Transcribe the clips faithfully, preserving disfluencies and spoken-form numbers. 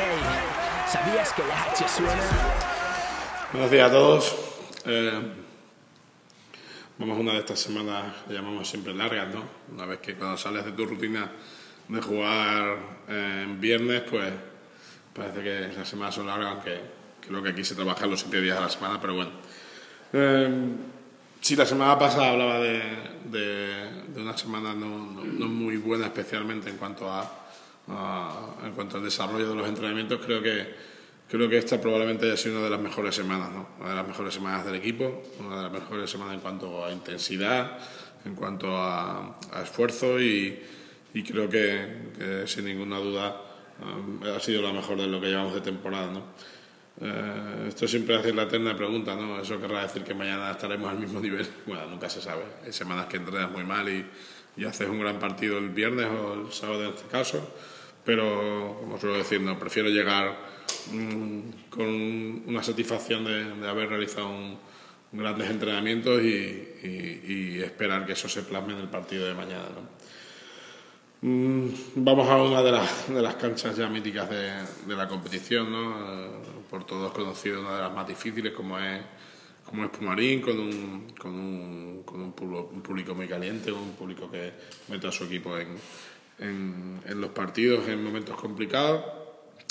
Hey, ¿sabías que la H suena? Buenos días a todos. Eh, vamos a una de estas semanas que llamamos siempre largas, ¿no? Una vez que cuando sales de tu rutina de jugar eh, en viernes, pues parece que las semanas son largas, aunque creo que aquí se trabaja los siete días a la semana, pero bueno. Eh, sí, la semana pasada hablaba de, de, de una semana no, no, no muy buena, especialmente en cuanto a Uh, en cuanto al desarrollo de los entrenamientos. Creo que, creo que esta probablemente haya sido una de las mejores semanas, ¿no? Una de las mejores semanas del equipo, una de las mejores semanas en cuanto a intensidad, en cuanto a, a esfuerzo y, y creo que, que sin ninguna duda um, ha sido la mejor de lo que llevamos de temporada, ¿no? Uh, esto siempre hace la eterna pregunta, ¿no? Eso querrá decir que mañana estaremos al mismo nivel. Bueno, nunca se sabe. Hay semanas que entrenas muy mal y, y haces un gran partido el viernes o el sábado en este caso. Pero, como suelo decir, no, prefiero llegar mmm, con una satisfacción de, de haber realizado un, grandes entrenamientos y, y, y esperar que eso se plasme en el partido de mañana, ¿no? Mm, vamos a una de las, de las canchas ya míticas de, de la competición, ¿no? Por todos conocido, una de las más difíciles, como es, como es Pumarín, con, un, con, un, con un, público, un público muy caliente, un público que mete a su equipo en... En, en los partidos en momentos complicados,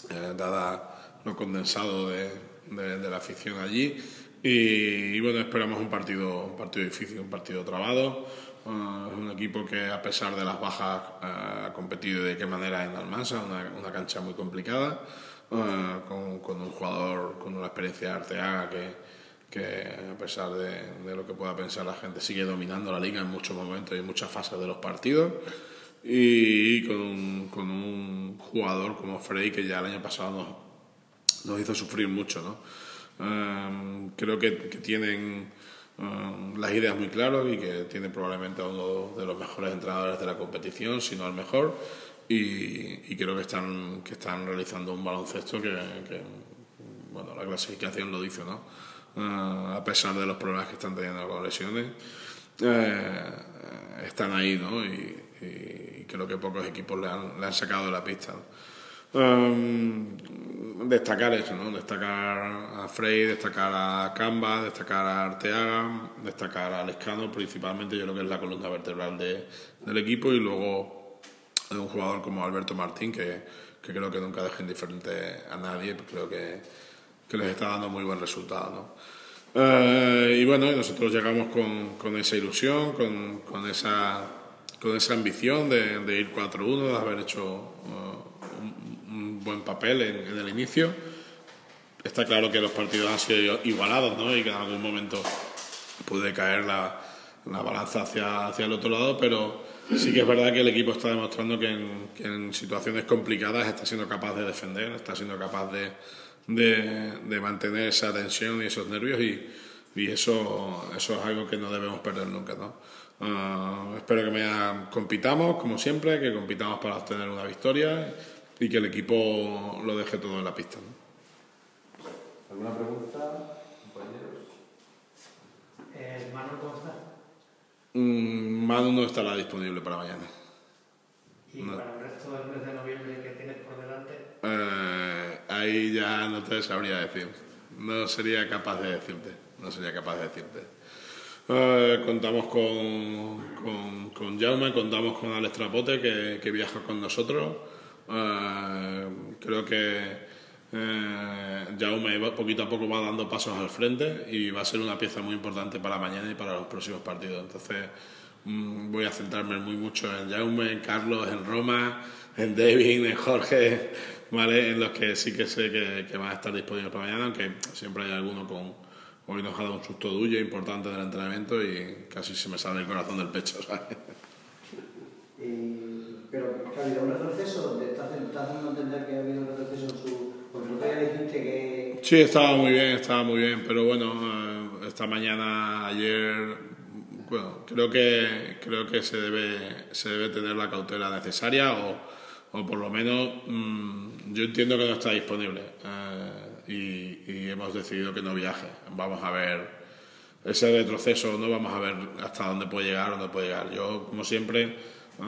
eh, dada lo condensado de, de, de la afición allí y, y bueno, esperamos un partido, un partido difícil, un partido trabado. Es uh, un equipo que a pesar de las bajas uh, ha competido de qué manera en Almansa, una, una cancha muy complicada, uh, con, con un jugador con una experiencia de Arteaga que, que a pesar de, de lo que pueda pensar la gente sigue dominando la liga en muchos momentos y en muchas fases de los partidos. Y con un, con un jugador como Frey que ya el año pasado nos, nos hizo sufrir mucho, ¿no? Um, creo que, que tienen um, las ideas muy claras y que tienen probablemente a uno de los mejores entrenadores de la competición, si no el mejor, y, y creo que están, que están realizando un baloncesto que, que bueno, la clasificación lo dice, ¿no? Uh, a pesar de los problemas que están teniendo con lesiones, eh, están ahí, ¿no? Y, y creo que pocos equipos le han, le han sacado de la pista, ¿no? Um, destacar eso, ¿no? Destacar a Frey, destacar a Canva, destacar a Arteaga, destacar a Lescano, principalmente yo creo que es la columna vertebral de, del equipo, y luego de un jugador como Alberto Martín que, que creo que nunca deja indiferente a nadie, pues creo que, que les está dando muy buen resultado, ¿no? Uh, y bueno, nosotros llegamos con, con esa ilusión, con, con esa con esa ambición de, de ir cuatro uno, de haber hecho uh, un, un buen papel en, en el inicio. Está claro que los partidos han sido igualados, ¿no? Y que en algún momento puede caer la, la balanza hacia, hacia el otro lado, pero sí que es verdad que el equipo está demostrando que en, que en situaciones complicadas está siendo capaz de defender, está siendo capaz de, de, de mantener esa tensión y esos nervios, y, y eso, eso es algo que no debemos perder nunca, ¿no? Uh, espero que mañana compitamos como siempre, que compitamos para obtener una victoria y que el equipo lo deje todo en la pista, ¿no? ¿Alguna pregunta, compañeros? Eh, ¿Manu cómo está? Mm, Manu no estará disponible para mañana. ¿Y no. Para el resto del mes de noviembre que tienes por delante? Eh, ahí ya no te sabría decir, no sería capaz de decirte, no sería capaz de decirte. Eh, contamos con, con, con Jaume, contamos con Alex Trapote que, que viaja con nosotros. Eh, creo que eh, Jaume va, poquito a poco va dando pasos al frente y va a ser una pieza muy importante para mañana y para los próximos partidos. Entonces mmm, voy a centrarme muy mucho en Jaume, en Carlos, en Roma, en David, en Jorge, ¿vale? En los que sí que sé que, que van a estar disponibles para mañana, aunque siempre hay alguno con... Hoy nos ha dado un susto duyo importante del entrenamiento y casi se me sale el corazón del pecho, ¿sabes? Y, pero ha habido un retroceso, ¿te estás haciendo entender que ha habido un retroceso en su...? Porque lo que ya dijiste que... Sí, estaba muy bien, estaba muy bien, pero bueno, esta mañana, ayer, bueno, creo que, creo que se, debe, se debe tener la cautela necesaria o, o por lo menos mmm, yo entiendo que no está disponible. Eh, Y, y hemos decidido que no viaje. Vamos a ver ese retroceso, no vamos a ver hasta dónde puede llegar, dónde puede llegar. Yo, como siempre,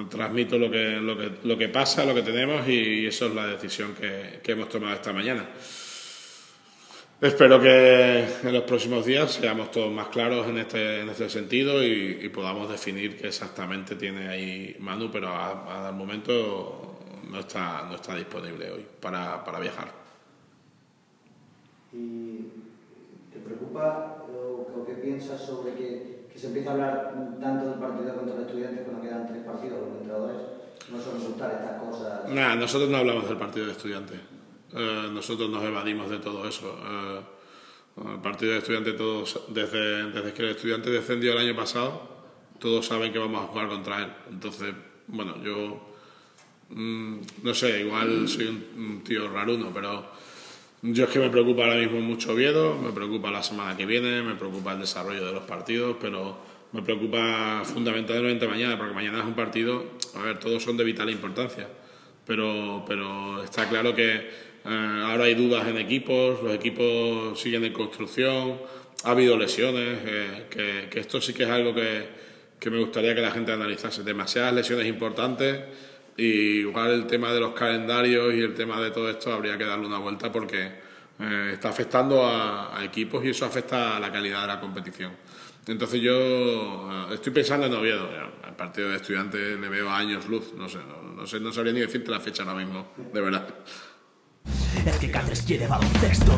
transmito lo que, lo que, lo que pasa, lo que tenemos, y, y eso es la decisión que, que hemos tomado esta mañana. Espero que en los próximos días seamos todos más claros en este, en este sentido y, y podamos definir qué exactamente tiene ahí Manu, pero al momento no está, no está disponible hoy para, para viajar. ¿Y te preocupa o qué piensas sobre que, que se empieza a hablar tanto del partido contra el Estudiantes cuando quedan tres partidos? Los entrenadores no suelen soltar estas cosas. Nah, nosotros no hablamos del partido de Estudiantes. Eh, nosotros nos evadimos de todo eso. Eh, el partido de Estudiantes, todos, desde, desde que el Estudiante descendió el año pasado, todos saben que vamos a jugar contra él. Entonces, bueno, yo mmm, no sé, igual soy un, un tío raruno, pero yo es que me preocupa ahora mismo mucho Oviedo, me preocupa la semana que viene, me preocupa el desarrollo de los partidos, pero me preocupa fundamentalmente mañana, porque mañana es un partido, a ver, todos son de vital importancia, pero, pero está claro que ahora hay dudas en equipos, los equipos siguen en construcción, ha habido lesiones, eh, que, que esto sí que es algo que, que me gustaría que la gente analizase, demasiadas lesiones importantes, y igual el tema de los calendarios y el tema de todo esto habría que darle una vuelta, porque eh, está afectando a, a equipos y eso afecta a la calidad de la competición. Entonces yo estoy pensando en Oviedo, al partido de Estudiantes le veo a años luz, no sé, no, no sé, no sabría ni decirte la fecha ahora mismo, de verdad. Es que Cáceres quiere baloncesto.